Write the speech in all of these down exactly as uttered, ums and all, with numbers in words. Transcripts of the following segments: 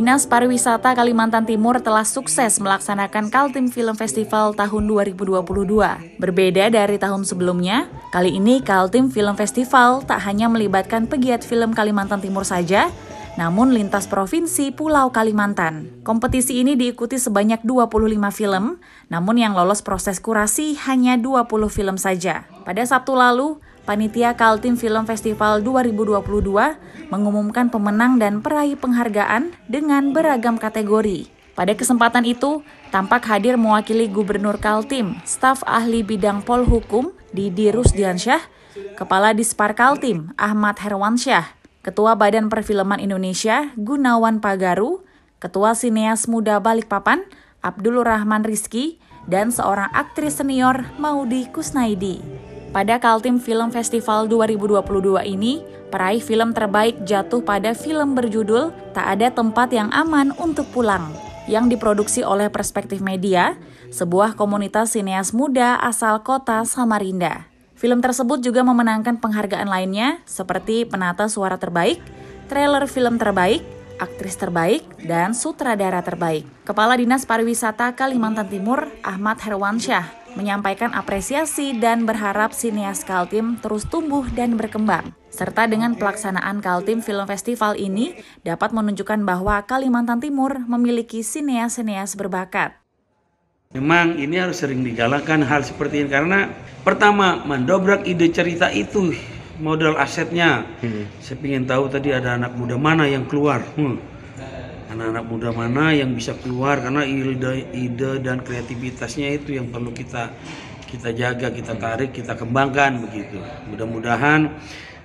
Dinas Pariwisata Kalimantan Timur telah sukses melaksanakan Kaltim Film Festival tahun dua ribu dua puluh dua. Berbeda dari tahun sebelumnya, kali ini Kaltim Film Festival tak hanya melibatkan pegiat film Kalimantan Timur saja, namun lintas provinsi Pulau Kalimantan. Kompetisi ini diikuti sebanyak dua puluh lima film, namun yang lolos proses kurasi hanya dua puluh film saja. Pada Sabtu lalu, Panitia Kaltim Film Festival dua ribu dua puluh dua mengumumkan pemenang dan peraih penghargaan dengan beragam kategori. Pada kesempatan itu, tampak hadir mewakili Gubernur Kaltim, staf ahli bidang Polhukum Didi Rusdiansyah, Kepala Disparkal Team Ahmad Herwansyah, Ketua Badan Perfilman Indonesia Gunawan Pagaru, Ketua Sineas Muda Balikpapan Abdul Rahman Rizky, dan seorang aktris senior Maudy Koesnaedi. Pada Kaltim Film Festival dua ribu dua puluh dua ini, peraih film terbaik jatuh pada film berjudul Tak Ada Tempat Yang Aman Untuk Pulang, yang diproduksi oleh Perspektif Media, sebuah komunitas sineas muda asal kota Samarinda. Film tersebut juga memenangkan penghargaan lainnya seperti penata suara terbaik, trailer film terbaik, aktris terbaik, dan sutradara terbaik. Kepala Dinas Pariwisata Kalimantan Timur, Ahmad Herwansyah, menyampaikan apresiasi dan berharap sineas Kaltim terus tumbuh dan berkembang. Serta dengan pelaksanaan Kaltim Film Festival ini dapat menunjukkan bahwa Kalimantan Timur memiliki sineas-sineas berbakat. Memang ini harus sering digalakan hal seperti ini, karena pertama mendobrak ide cerita itu modal asetnya. Hmm. Saya ingin tahu tadi ada anak muda mana yang keluar, anak-anak hmm. muda mana yang bisa keluar, karena ide-ide dan kreativitasnya itu yang perlu kita kita jaga, kita tarik, kita kembangkan begitu. Mudah-mudahan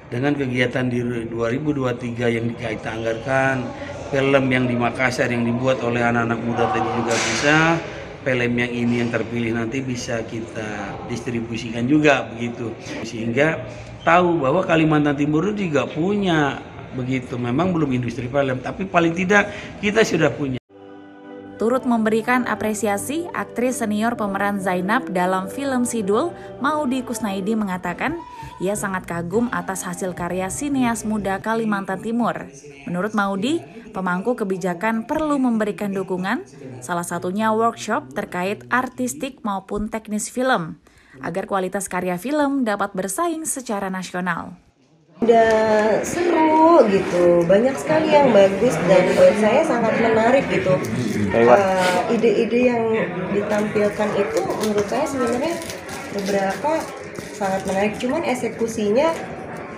dengan kegiatan di dua ribu dua puluh tiga yang kita anggarkan, film yang di Makassar yang dibuat oleh anak-anak muda tadi juga bisa. Film yang ini yang terpilih nanti bisa kita distribusikan juga begitu, sehingga tahu bahwa Kalimantan Timur juga punya begitu. Memang belum industri film, tapi paling tidak kita sudah punya. Turut memberikan apresiasi, aktris senior pemeran Zainab dalam film Sidul, Maudy Koesnaedi mengatakan ia sangat kagum atas hasil karya sineas muda Kalimantan Timur. Menurut Maudy, pemangku kebijakan perlu memberikan dukungan, salah satunya workshop terkait artistik maupun teknis film, agar kualitas karya film dapat bersaing secara nasional. Udah seru gitu, banyak sekali yang bagus dan buat saya sangat menarik gitu. Uh, ide-ide yang ditampilkan itu menurut saya sebenarnya beberapa sangat menarik, cuman eksekusinya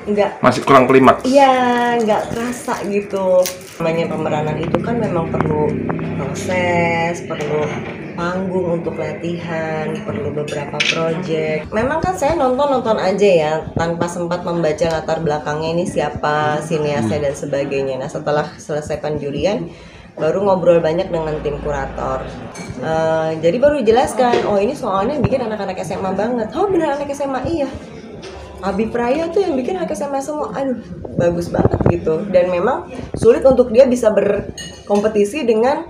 nggak, masih kurang klimaks. Iya, nggak terasa gitu. Namanya pemeranan itu kan memang perlu proses, perlu panggung untuk latihan, perlu beberapa proyek. Memang kan saya nonton-nonton aja ya, tanpa sempat membaca latar belakangnya ini siapa, sineasnya, dan sebagainya. Nah, setelah selesai penjurian, baru ngobrol banyak dengan tim kurator. Uh, jadi baru dijelaskan, oh ini soalnya bikin anak-anak S M A banget. Oh bener anak S M A, iya. Abi Praya tuh yang bikin anak S M A semua, aduh bagus banget gitu. Dan memang sulit untuk dia bisa berkompetisi dengan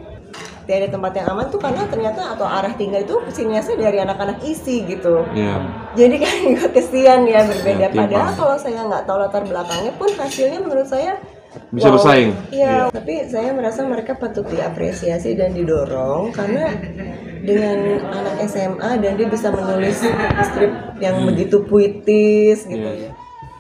tidak ada tempat yang aman tuh, karena ternyata atau arah tinggal itu sineasnya dari anak-anak isi gitu. Yeah. Jadi kan juga kesian ya, berbeda. Yeah, padahal kalau saya nggak tahu latar belakangnya pun hasilnya menurut saya bisa wow, bersaing. Iya. Yeah. Tapi saya merasa mereka patut diapresiasi dan didorong, karena dengan anak S M A dan dia bisa menulis strip yang hmm. begitu puitis gitu ya. Yeah.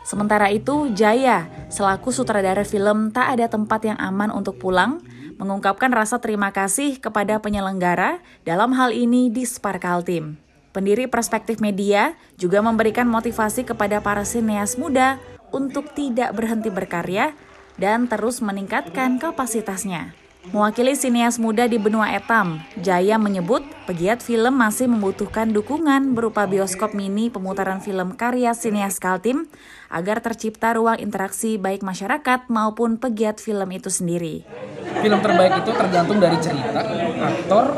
Sementara itu, Jaya selaku sutradara film Tak Ada Tempat Yang Aman Untuk Pulang mengungkapkan rasa terima kasih kepada penyelenggara, dalam hal ini di Sparkal Team. Pendiri Perspektif Media juga memberikan motivasi kepada para sineas muda untuk tidak berhenti berkarya dan terus meningkatkan kapasitasnya. Mewakili sineas muda di benua Etam, Jaya menyebut pegiat film masih membutuhkan dukungan berupa bioskop mini pemutaran film karya sineas Kaltim agar tercipta ruang interaksi baik masyarakat maupun pegiat film itu sendiri. Film terbaik itu tergantung dari cerita, aktor,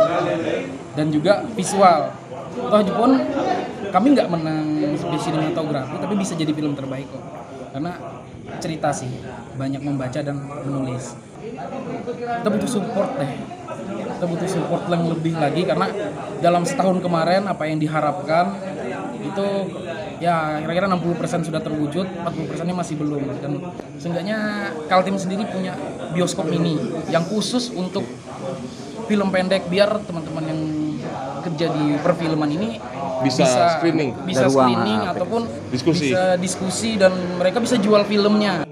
dan juga visual. Toh pun kami nggak menang di sinematografi, tapi bisa jadi film terbaik kok. Karena cerita sih, banyak membaca dan menulis. Kita butuh support deh, kita butuh support yang lebih lagi, karena dalam setahun kemarin apa yang diharapkan itu ya kira-kira enam puluh persen sudah terwujud, empat puluh persennya masih belum. Dan seenggaknya Kaltim sendiri punya bioskop mini yang khusus untuk film pendek, biar teman-teman yang kerja di perfilman ini bisa, bisa screening, bisa screening ruang, ataupun diskusi. Bisa diskusi dan mereka bisa jual filmnya.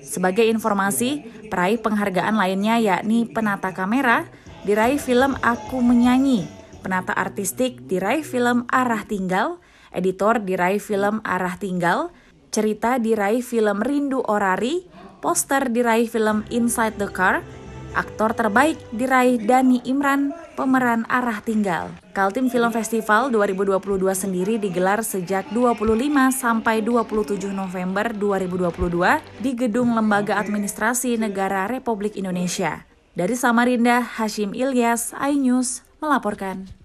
Sebagai informasi, peraih penghargaan lainnya yakni penata kamera diraih film Aku Menyanyi, penata artistik diraih film Arah Tinggal, editor diraih film Arah Tinggal, cerita diraih film Rindu Orari, poster diraih film Inside the Car, aktor terbaik diraih Dani Imran, pemeran Arah Tinggal. Kaltim Film Festival dua ribu dua puluh dua sendiri digelar sejak dua puluh lima sampai dua puluh tujuh November dua ribu dua puluh dua di Gedung Lembaga Administrasi Negara Republik Indonesia. Dari Samarinda, Hasyim Ilyas, iNews melaporkan.